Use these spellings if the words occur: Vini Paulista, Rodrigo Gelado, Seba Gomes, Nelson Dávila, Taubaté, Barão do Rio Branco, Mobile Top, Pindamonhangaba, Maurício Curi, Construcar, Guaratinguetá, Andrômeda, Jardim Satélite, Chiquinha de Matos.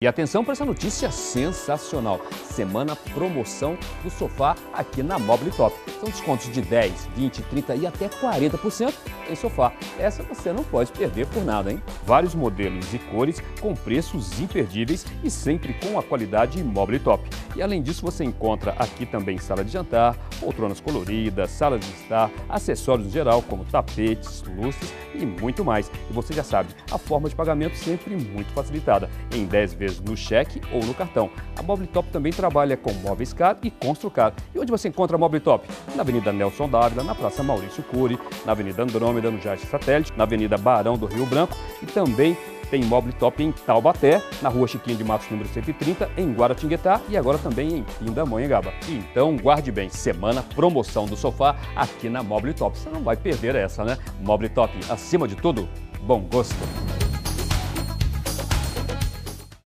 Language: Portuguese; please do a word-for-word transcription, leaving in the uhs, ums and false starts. E atenção para essa notícia sensacional, semana promoção do sofá aqui na Mobile Top. São descontos de dez, vinte, trinta e até quarenta por cento em sofá. Essa você não pode perder por nada, hein? Vários modelos e cores com preços imperdíveis e sempre com a qualidade Mobile Top. E além disso você encontra aqui também sala de jantar, poltronas coloridas, sala de estar, acessórios em geral como tapetes, lustres e muito mais. E você já sabe, a forma de pagamento sempre muito facilitada, em dez vezes no cheque ou no cartão. A Mobile Top também trabalha com móveis Car e Construcar. E onde você encontra a Mobile Top? Na Avenida Nelson Dávila, na Praça Maurício Curi, na Avenida Andrômeda, no Jardim Satélite, na Avenida Barão do Rio Branco e também tem Mobile Top em Taubaté, na Rua Chiquinha de Matos, número cento e trinta, em Guaratinguetá e agora também em Pindamonhangaba. Então, guarde bem, semana promoção do sofá aqui na Mobile Top. Você não vai perder essa, né? Mobile Top, acima de tudo, bom gosto!